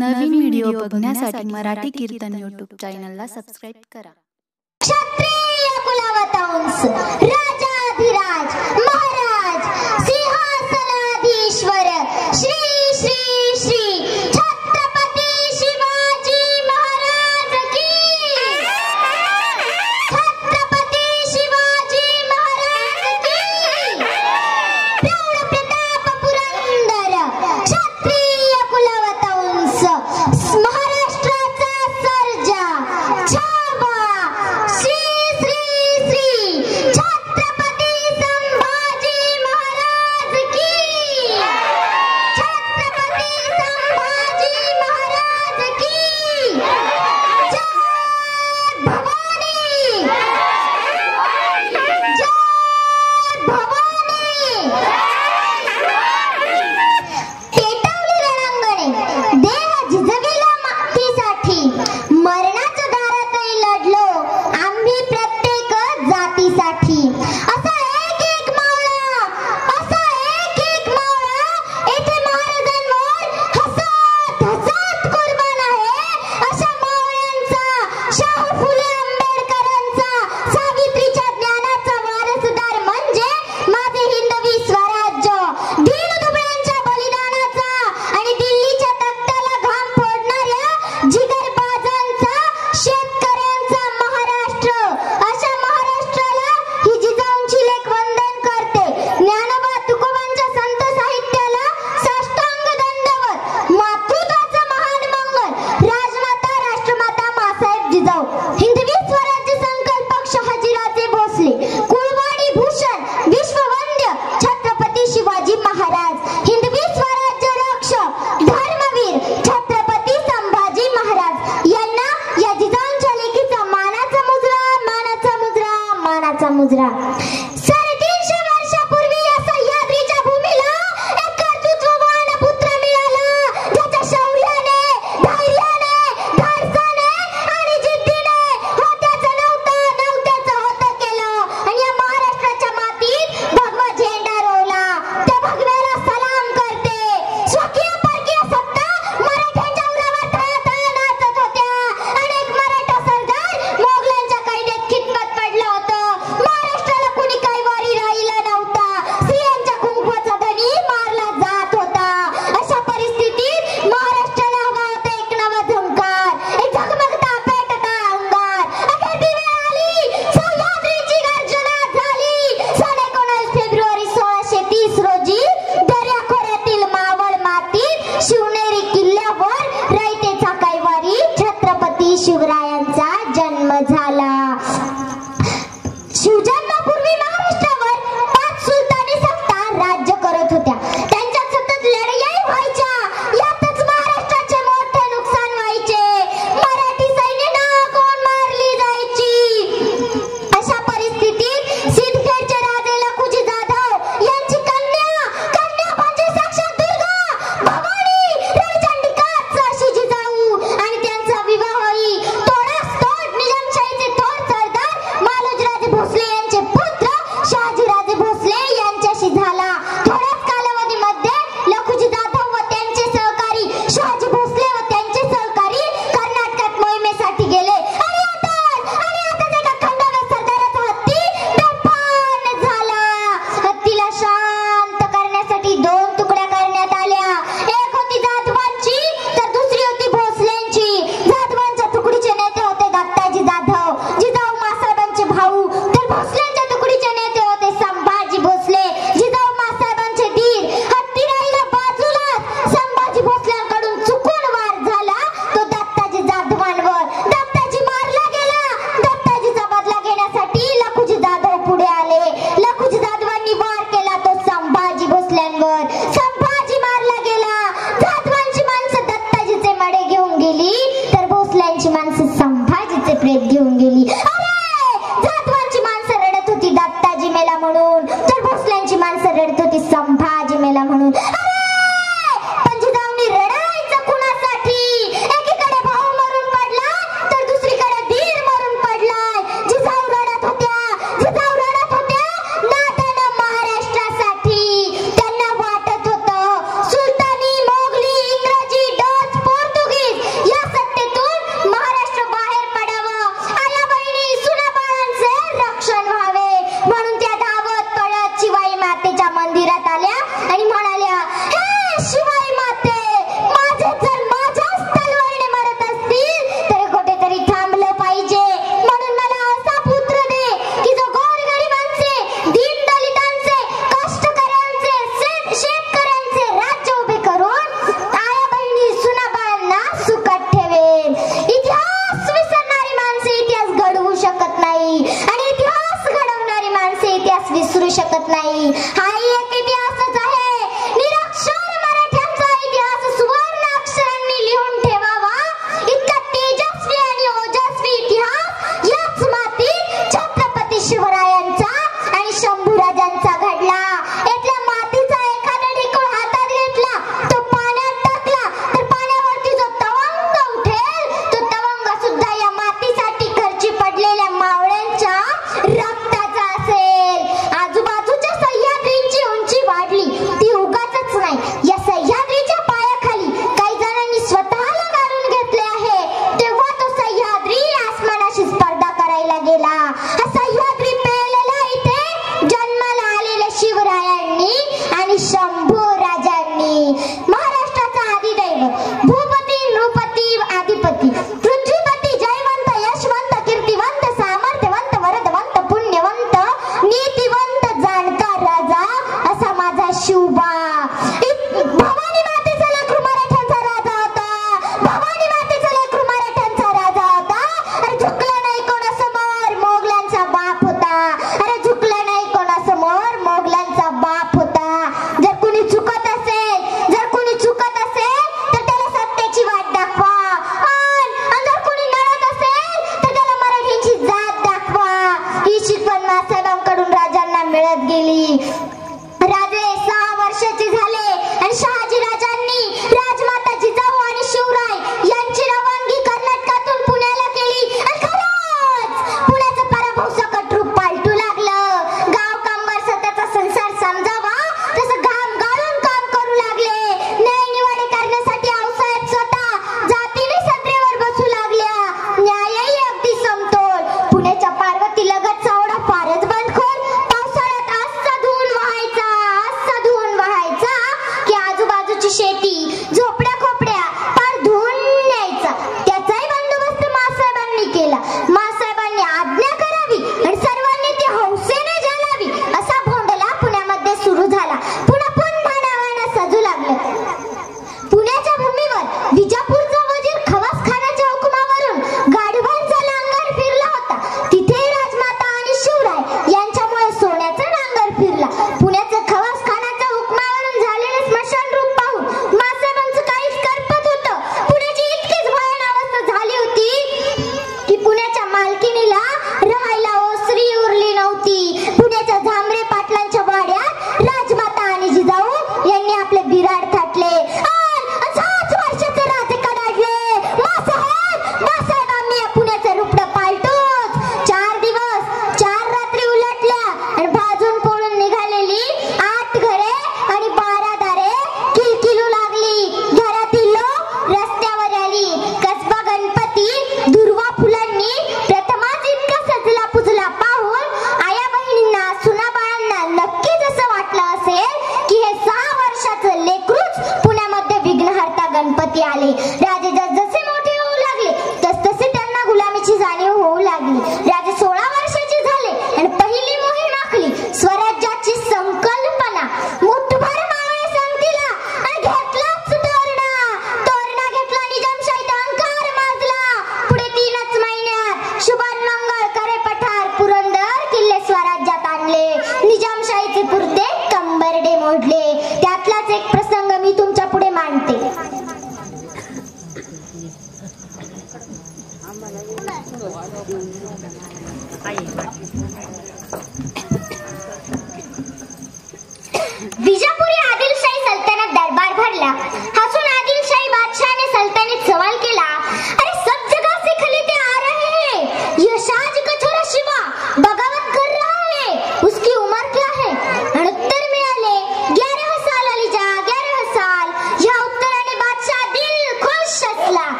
नवीन video बघण्यासाठी मराठी कीर्तन YouTube चॅनलला सबस्क्राइब करा। क्षत्रिय कुलवतंस राजाधिराज महाराज सिंहासनाधीश्वर श्री श्री श्री छत्रपती शिवाजी महाराज की, छत्रपती शिवाजी महाराज की। प्रौढ प्रताप पुरंदर क्षत्रिय कुलवतंस महाराष्ट्राचा सर्जा छावा श्री श्री श्री छत्र जिजाऊ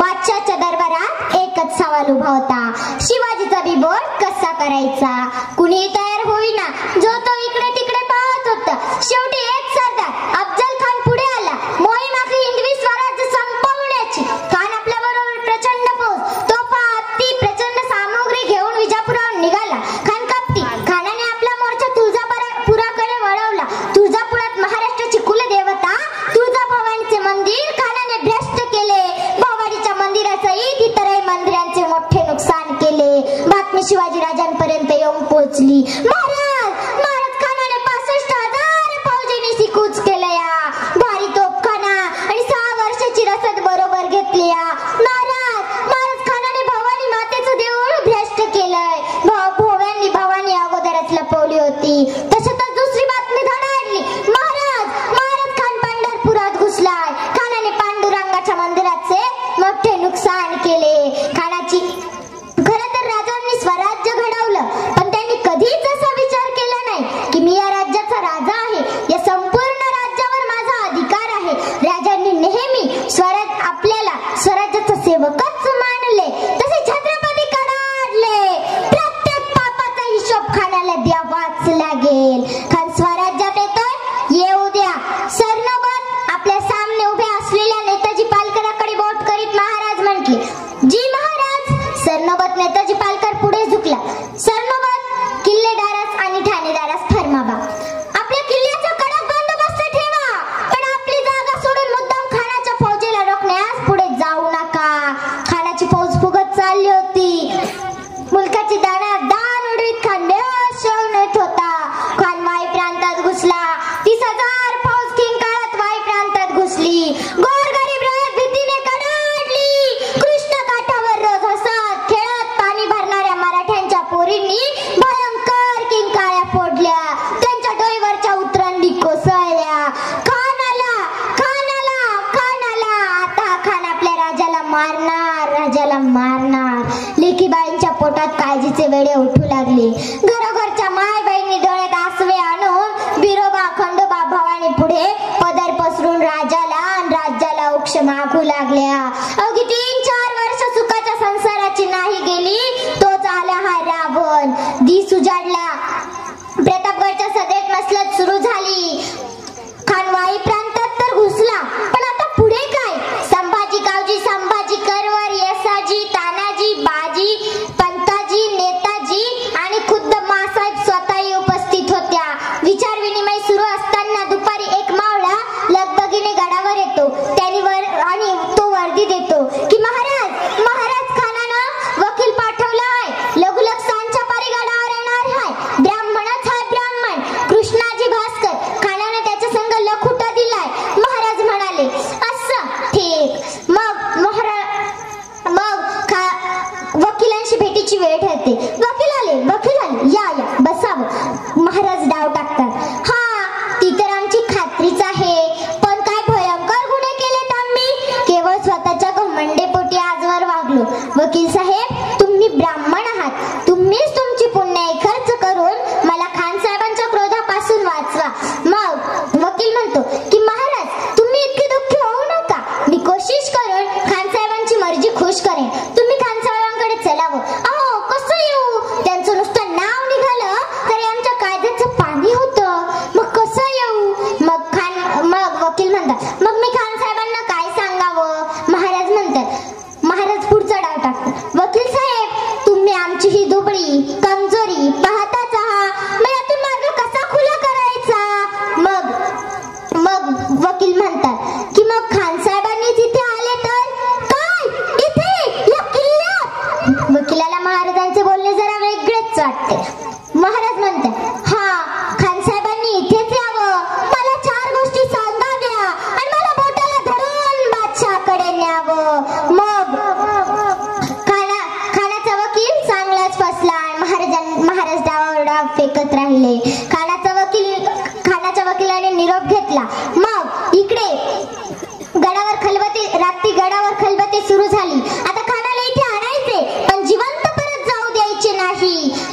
बादशाच्या दरबारात एकच सवाल उभा होता, शिवाजीचा बिबोड कसा करायचा. कुणीही तयार होईना, जो तो इकडे तिकडे पाहत होता. शेवटी एक सरदार अफजल खान पुढे आला, मोहीम आखली हिंदवी स्वराज्य संपवण्याची. खान आपल्या बरोबर प्रचंड फौज, तोफा, हत्ती, प्रचंड सामग्री घेऊन विजापुरावर निघाला. खान कापटी खानाने आपला मोर्चा तुळजापुराकडे वळवला. तुळजापुरात महाराष्ट्राची कुलदेवता तुळजाभवानीचे मंदिर खानाने भ्रष्ट केले. मोठे नुकसान केले. बातमी शिवाजी राजांपर्यंत येऊन पोहोचली. महाराज भारत खानाने 65,000 फौजेने सिकूच केले. भारी तोफखाना आणि 6 वर्षाची रसद बरोबर घेतली. महाराज खानाने भवानी मातेचं देऊळ भ्रष्ट केले. भोव्यांनी भवानी अगोदरच लपवली होती. तशातच दुसरी बातमी धडाडली. महाराज खान पंढरपुरात घुसला. खानाने पांडुरंगाच्या मंदिराचे मोठे नुकसान केले.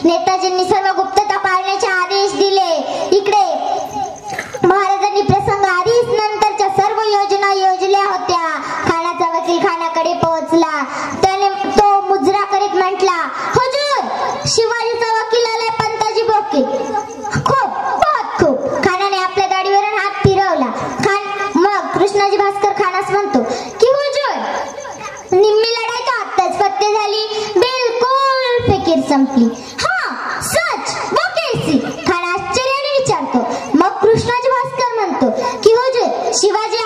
नेताजींनी म्हटला, त्याने तो मुजरा करीत म्हटला, हुजूर शिवाजीचा वकील आलाय पंताजी बोके. खूप बहुत खूप खानाने आपल्या दाढीवरून हात फिरवला. खान मग कृष्णाजी भास्कर खानास म्हणतो की हुजूर निम्मी लढाई तो आताच फत्ते झाली, बिलकुल फिकीर संपली. हां सच वो कैसी? खान आश्चर्याने विचारतो. मग कृष्णाजी भास्कर म्हणतो की हुजूर शिवाजी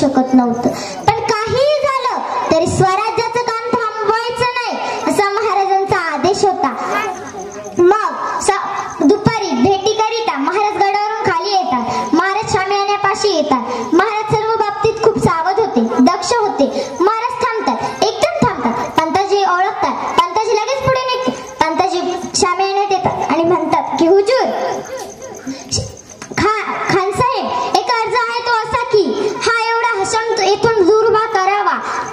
शकत नव्हतं, पण काहीही झालं तरी स्वराज्याचं काम थांबवायचं नाही असा महाराजांचा आदेश होता. मग दुपारी भेटी करिता महाराज गडावरून खाली येतात. महाराज शामियाण्यापाशी येतात. महाराज सर्व बाबतीत खूप सावध होते, दक्ष होते. महाराज थांबतात, एकदम थांबतात. पंताजी ओळखतात. पंताजी लगेच पुढे निघते. पंताजी शामियाण्यात येतात आणि म्हणतात की हुजूर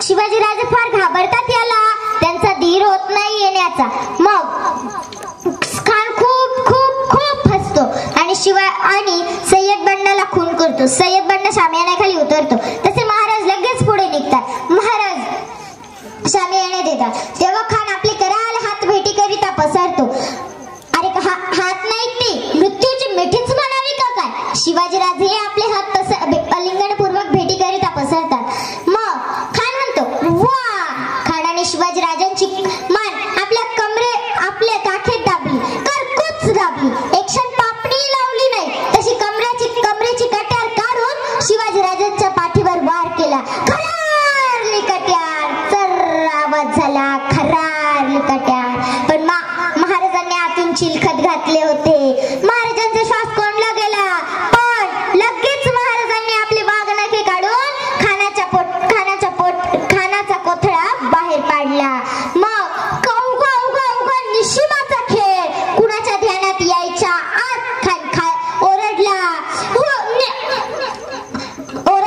शिवाजी राजे फार घाबरतात याला, त्यांचा धीर होत नाही येण्याचा. मग खान खूप खूप खूप हसतो आणि सय्यद बंडाला खून करतो. सय्यद बंडा शामियाण्याखाली उतरतो. तसे महाराज लगेच पुढे निघतात. महाराज शामियाण्यात देतात तेव्हा खान आपले कराल हात भेटी करिता पसरतो. अरे हात नाही ते मृत्यूची मिठीच म्हणावी का काय? शिवाजी राजे आपले हात अलिंगनपूर्वक भेटी करिता पसरतात. शिवाजी राजांची मान आपल्या कमरे आपल्या काखेत दाबली, करकूच दाबली, एक क्षण पापणी लावली नाही तशी कमरेची कट्यार काढून शिवाजी राजांच्या पाठीवर वार केला. खरारली कट्यार, चर्र आवाज झाला. खरारली कट्यार, पण महाराजांनी आतून चिलखत घातले होते. महाराजांचा श्वास कोंडला गेला, पण लगेच महाराजांनी आपले वाघनखे काढून खानाचा कोथळा बाहेर पाडला. मग अवघा निशिमाचा खेळ कुणाच्या ध्यानात यायच्या आत खान ओरडला,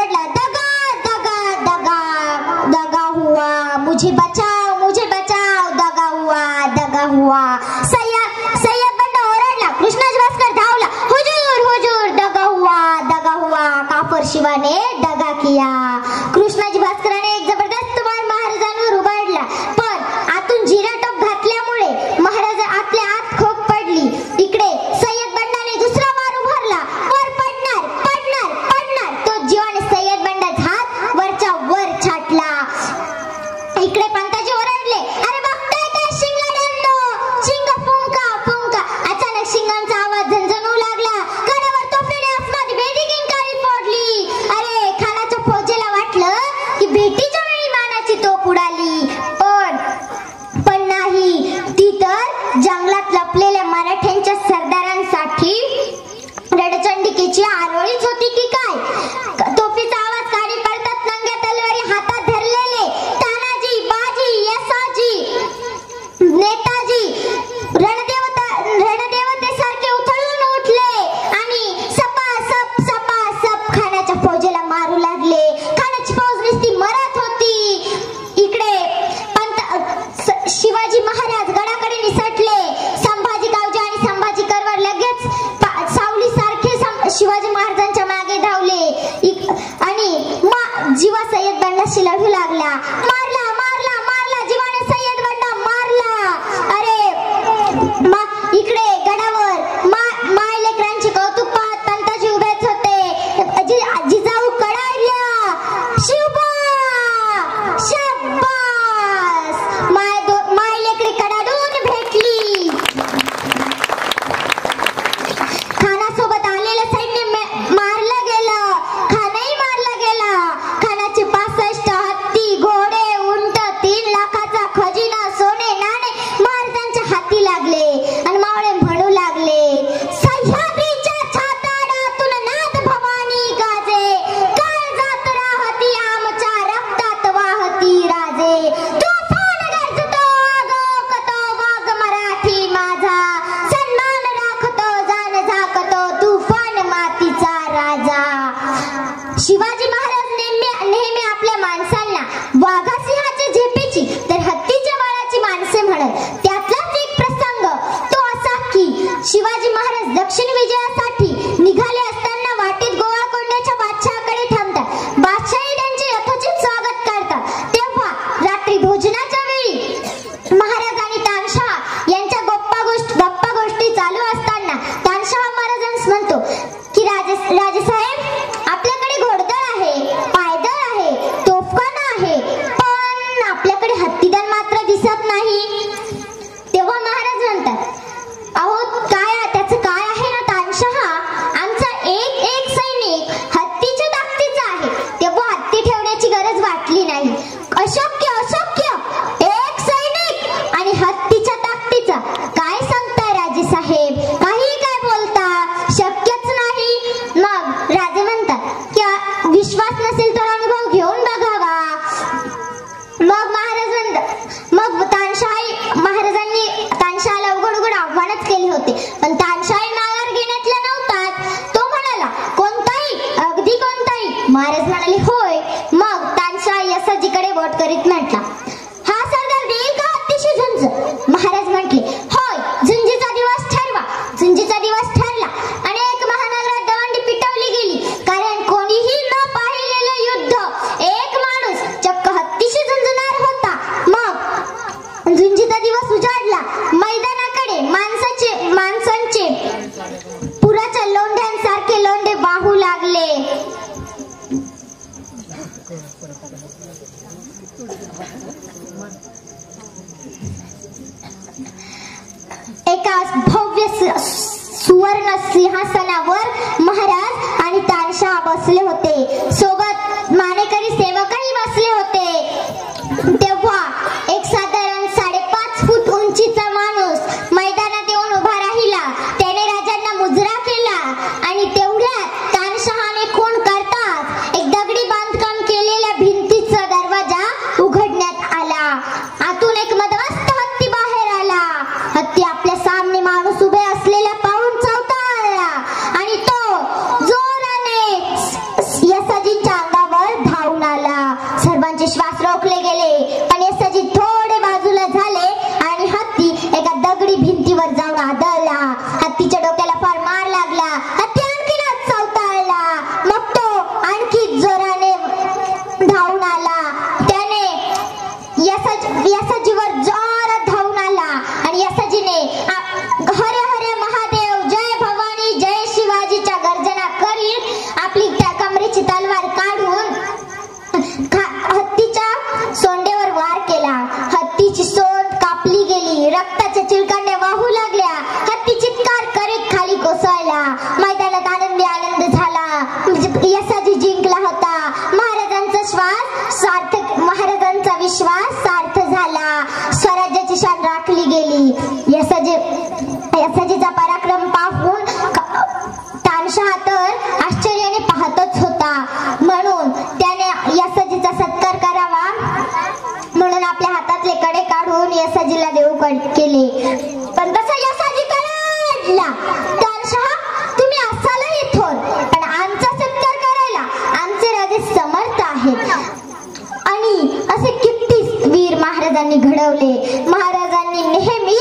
दगा दगा दगा दगा हुआ, मुझे बचाओ मुझे बचाओ, दगा हुआ दगा हुआ. सय्यद बंडा ओरडला. कृष्णाजी भास्कर धावला, हुजूर हुजूर दगा हुआ, काफर शिवाने दगा किया. कृष्णाजी भास्कराने एक जबरदस्त वार महाराजांवर उभारला, पण आतून जिराटोप घातल्यामुळे महाराज आतल्या आत खोक पडली. इकडे सय्यद बंडाने दुसरा वार उभारला. वर पडणार पडणार पडणार तो जीवाने सय्यद बंडाचा हात वरच्या वर छाटला. इकडे पंताजी ओरडले, अरे बघताय काय शिंगाड्यांनो, शिंगा फुंका फुंका. अचानक शिंगांचा आवाज झणझणू लागला. गडावर तोफेने आसमानी बेदी किंकारी फोडली. अरे खानाच्या फौजेला वाटलं शिवाजी महाराज नेहमी आपल्या माणसांना वाघासिंहाच्या झेपेची तर हत्तीच्या वाळाची माणसे म्हणत. त्यातलाच एक प्रसंग तो असा की शिवाजी महाराज दक्षिण विजयासाठी निघाले असताना वाटेत गोवाकोंड्याच्या बादशाहकडे थांबतात. बादशाही त्यांचे यथोचित स्वागत करतात. तेव्हा रात्री भोजनाच्या वेळी महाराज आणि तानशहा यांच्या गप्पा गोष्टी चालू असताना तानशहा महाराजांस म्हणतो की राजेसाहेब एका भव्य सुवर्ण सिंहासनावर महाराज आणि तानशहा बसले होते. सोबत मानेकरी सेवकही बसले होते. तेव्हा एक साधारण 5.5 फूट उंचीचा माणूस मैदानात येऊन उभा राहिला. त्याने राजांना मुजरा केला आणि तेवढ्यात तानशहाने खून करताच एक दगडी बांधकाम केलेल्या भिंतीचा दरवाजा उघडण्यात आला. आतून एक मदमस्त हत्ती बाहेर आला. हत्ती आपल्या सामने माणूस उभे असलेला पाहून चावताळला आणि तो जोराने यशाजींच्या अंगावर धावून आला. सर्वांचे श्वास रोखले गेले पण यशाजी थोडे बाजूला झाले आणि हत्ती एका दगडी भिंतीवर जाऊन आदळला. हत्तीच्या डोक्याला फार मार लागला. हत्ती आणखीनच चावताळला. मग तो आणखी जोराने धावून आला. त्याने यशाजीवर जोरात धावून आला आणि यशाजीने हरे हरे महादेव जय भवानी जय शिवाजीच्या गर्जना करीत आपली त्या कमरेची तलवार काढून हत्तीच्या सोंडेवर वार केला. हत्तीची सोंड कापली गेली. रक्ताच्या चिलकांड्या वाहू लागल्या. हत्ती चित्कार करीत खाली कोसळला. मैदानात आनंद झाला. यशाजी जिंकला होता. महाराजांचा विश्वास सार्थ झाला. स्वराज्याची शान राखली गेली. यशाजीचा पराक्रम पाहून तानशहा तर आश्चर्याने पाहतच होता. म्हणून त्याने यशाजीचा सत्कार करावा म्हणून आपल्या हातातले कडे काढून यशाजीला देऊ केले. पण तसा यशाजी कराडला. तानशहा तुम्ही असालही थोर पण आमचा सत्कार करायला आमचे राजे समर्थ आहेत. आणि असे किती वीर महाराजांनी घडवले. महाराजांनी नेहमी